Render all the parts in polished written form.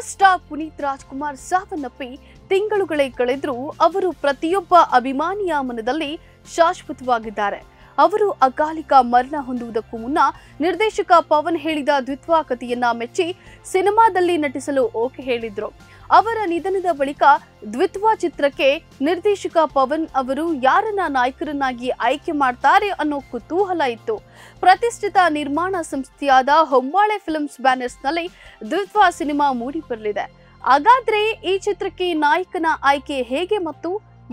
Power star Puneeth Rajkumar ಸಾವನ್ನಪ್ಪಿ ತಿಂಗಳುಗಳೇ ಕಳೆದರೂ ಅವರು ಪ್ರತಿಯೊಬ್ಬ ಅಭಿಮಾನಿಯ ಮನದಲ್ಲಿ ಶಾಶ್ವತವಾಗಿದ್ದಾರೆ. ಅವರು ಅಕಾಲಿಕ ಮರಣ ಹೊಂದುವುದಕ್ಕೂ ಮುನ್ನ ನಿರ್ದೇಶಕ ಪವನ್ ಹೇಳಿದ ದ್ವಿತ್ವ ಕಥೆಯನ್ನ ಮೆಚ್ಚಿ ಸಿನಿಮಾದಲ್ಲಿ ನಟಿಸಲು ಓಕೆ ಹೇಳಿದ್ರು. ಅವರ ನಿಧನದ ಬಳಿಕ ದ್ವಿತ್ವ ಚಿತ್ರಕ್ಕೆ ನಿರ್ದೇಶಕ ಪವನ್ ಅವರು ಯಾರನ್ನ ನಾಯಕರನ್ನಾಗಿ ಆಯ್ಕೆ ಮಾಡ್ತಾರೆ ಅನ್ನೋ ಕುತೂಹಲ ಇತ್ತು. ಪ್ರತಿಷ್ಠಿತ ನಿರ್ಮಾಣ ಸಂಸ್ಥೆಯಾದ ಹೋಮ್ಬಾ ಫಿಲಮ್ಸ್ ಬ್ಯಾನರ್ಸ್ನಲ್ಲಿ ದ್ವಿತ್ವ ಸಿನಿಮಾ ಮೂಡಿ ಬರಲಿದೆ. ಹಾಗಾದ್ರೆ ಈ ಚಿತ್ರಕ್ಕೆ ನಾಯಕನ ಆಯ್ಕೆ ಹೇಗೆ ಮತ್ತು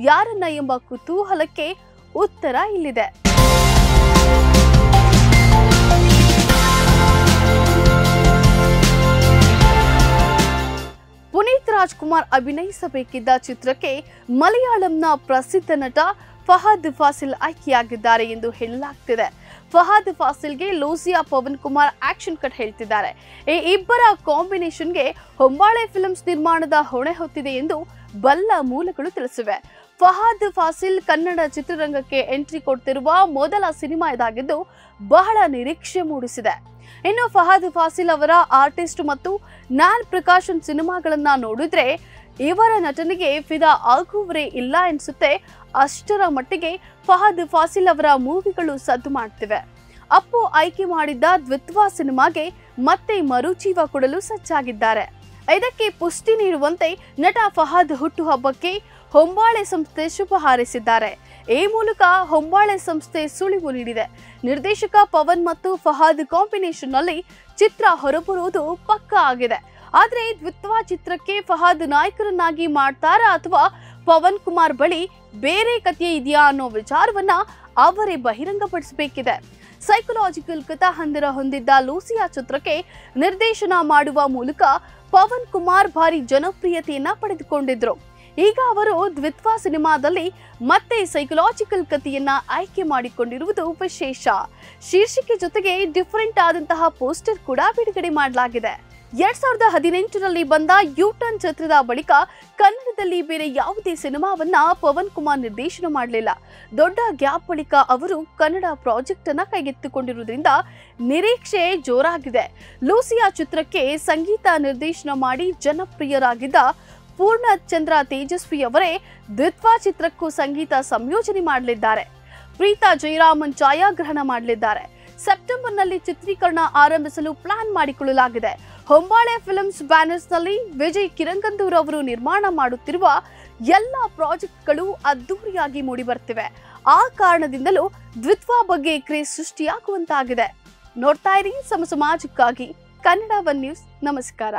ಯಾರನ್ನ ಎಂಬ ಕುತೂಹಲಕ್ಕೆ उत्तर इल्लिदे. पुनीत राजकुमार अभिनयिसबेकिद्द चित्रक्के मलयाळंन प्रसिद्ध नट फहद फासिल आय्केयागिद्दारे एंदु हेळलाग्तिदे. ಫಹದ್ ಫಾಸಿಲ್ಗೆ ಲೂಸಿಯಾ ಪವನ್ ಕುಮಾರ್ ಆಕ್ಷನ್ ಕಟ್ ಹೇಳ್ತಿದ್ದಾರೆ. ಈ ಇಬ್ಬರ ಕಾಂಬಿನೇಷನ್ಗೆ ಹೋಮ್ಬಾ ಫಿಲಮ್ಸ್ ನಿರ್ಮಾಣದ ಹೊಣೆ ಹೊತ್ತಿದೆ ಎಂದು ಬಲ್ಲ ಮೂಲಗಳು ತಿಳಿಸಿವೆ. ಫಹದ್ ಫಾಸಿಲ್ ಕನ್ನಡ ಚಿತ್ರರಂಗಕ್ಕೆ ಎಂಟ್ರಿ ಕೊಡ್ತಿರುವ ಮೊದಲ ಸಿನಿಮಾ ಇದಾಗಿದ್ದು ಬಹಳ ನಿರೀಕ್ಷೆ ಮೂಡಿಸಿದೆ. ಇನ್ನು ಫಹದ್ ಫಾಸಿಲ್ ಅವರ ಆರ್ಟಿಸ್ಟ್ ಮತ್ತು ನಾಲ್ ಪ್ರಕಾಶನ್ ಸಿನಿಮಾಗಳನ್ನ ನೋಡಿದ್ರೆ ಇವರ ನಟನಿಗೆ ಫಿದಾ ಆಗುವರೇ ಇಲ್ಲ ಅನ್ಸುತ್ತೆ. ಅಷ್ಟರ ಮಟ್ಟಿಗೆ ಫಹದ್ ಫಾಸಿಲ್ ಅವರ ಮೂವಿಗಳು ಸದ್ದು ಮಾಡ್ತಿವೆ. ಅಪ್ಪು ಆಯ್ಕೆ ಮಾಡಿದ್ದ ದ್ವಿತ್ವ ಸಿನಿಮಾಗೆ ಮತ್ತೆ ಮರುಜೀವ ಕೊಡಲು ಸಜ್ಜಾಗಿದ್ದಾರೆ. ಇದಕ್ಕೆ ಪುಷ್ಟಿ ನೀಡುವಂತೆ ನಟ ಫಹದ್ ಹುಟ್ಟುಹಬ್ಬಕ್ಕೆ ಹೊಂಬಾಳೆ ಸಂಸ್ಥೆ ಶುಭ ಹಾರೈಸಿದ್ದಾರೆ. ಈ ಮೂಲಕ ಹೊಂಬಾಳೆ ಸಂಸ್ಥೆ ಸುಳಿವು ನೀಡಿದೆ. ನಿರ್ದೇಶಕ ಪವನ್ ಮತ್ತು ಫಹದ್ ಕಾಂಬಿನೇಷನ್ನಲ್ಲಿ ಚಿತ್ರ ಹೊರಬರುವುದು ಪಕ್ಕಾ ಆಗಿದೆ. ಆದರೆ ದ್ವಿತ್ವ ಚಿತ್ರಕ್ಕೆ ಫಹದ್ ನಾಯಕರನ್ನಾಗಿ ಮಾಡ್ತಾರಾ ಅಥವಾ ಪವನ್ ಕುಮಾರ್ ಬಳಿ ಬೇರೆ ಕಥೆ ಇದೆಯಾ ಅನ್ನೋ ವಿಚಾರವನ್ನ ಅವರೇ ಬಹಿರಂಗಪಡಿಸಬೇಕಿದೆ. ಸೈಕಲಾಜಿಕಲ್ ಕಥಾ ಹಂದರ ಹೊಂದಿದ್ದ ಲೂಸಿಯಾ ಚಿತ್ರಕ್ಕೆ ನಿರ್ದೇಶನ ಮಾಡುವ ಮೂಲಕ ಪವನ್ ಕುಮಾರ್ ಭಾರಿ ಜನಪ್ರಿಯತೆಯನ್ನ ಪಡೆದುಕೊಂಡಿದ್ರು. ಈಗ ಅವರು ದ್ವಿತ್ವ ಸಿನಿಮಾದಲ್ಲಿ ಮತ್ತೆ ಸೈಕಲಾಜಿಕಲ್ ಕಥೆಯನ್ನ ಆಯ್ಕೆ ಮಾಡಿಕೊಂಡಿರುವುದು ವಿಶೇಷ. ಶೀರ್ಷಿಕೆ ಜೊತೆಗೆ ಡಿಫರೆಂಟ್ ಆದಂತಹ ಪೋಸ್ಟರ್ ಕೂಡ ಬಿಡುಗಡೆ ಮಾಡಲಾಗಿದೆ. 2018ರಲ್ಲಿ ಬಂದ ಯೂಟನ್ ಚಿತ್ರದ ಬಳಿಕ ಕನ್ನಡದಲ್ಲಿ ಬೇರೆ ಯಾವುದೇ ಸಿನಿಮಾವನ್ನ ಪವನ್ ಕುಮಾರ್ ನಿರ್ದೇಶನ ಮಾಡಲಿಲ್ಲ. ದೊಡ್ಡ ಗ್ಯಾಪ್ ಬಳಿಕ ಅವರು ಕನ್ನಡ ಪ್ರಾಜೆಕ್ಟ್ ಅನ್ನ ಕೈಗೆತ್ತಿಕೊಂಡಿರುವುದರಿಂದ ನಿರೀಕ್ಷೆ ಜೋರಾಗಿದೆ. ಲೂಸಿಯಾ ಚಿತ್ರಕ್ಕೆ ಸಂಗೀತ ನಿರ್ದೇಶನ ಮಾಡಿ ಜನಪ್ರಿಯರಾಗಿದ್ದ ಪೂರ್ಣ ಚಂದ್ರ ತೇಜಸ್ವಿ ಅವರೇ ದ್ವಿತ್ವ ಚಿತ್ರಕ್ಕೂ ಸಂಗೀತ ಸಂಯೋಜನೆ ಮಾಡಲಿದ್ದಾರೆ. ಪ್ರೀತಾ ಜಯರಾಮನ್ ಛಾಯಾಗ್ರಹಣ ಮಾಡಲಿದ್ದಾರೆ. ಸೆಪ್ಟೆಂಬರ್ನಲ್ಲಿ ಚಿತ್ರೀಕರಣ ಆರಂಭಿಸಲು ಪ್ಲಾನ್ ಮಾಡಿಕೊಳ್ಳಲಾಗಿದೆ. ಹೋಮ್ಬಾ ಫಿಲಮ್ಸ್ ಬ್ಯಾನರ್ಸ್ನಲ್ಲಿ ವಿಜಯ್ ಕಿರಂಗಂದೂರ್ ಅವರು ನಿರ್ಮಾಣ ಮಾಡುತ್ತಿರುವ ಎಲ್ಲ ಪ್ರಾಜೆಕ್ಟ್ಗಳು ಅದ್ದೂರಿಯಾಗಿ ಮೂಡಿಬರ್ತಿವೆ. ಆ ಕಾರಣದಿಂದಲೂ ದ್ವಿತ್ವ ಬಗ್ಗೆ ಕ್ರೇಜ್ ಸೃಷ್ಟಿಯಾಗುವಂತಾಗಿದೆ. ನೋಡ್ತಾ ಇರಿ ಸಮಾಜಕ್ಕಾಗಿ ಕನ್ನಡ ಒನ್ ನ್ಯೂಸ್. ನಮಸ್ಕಾರ.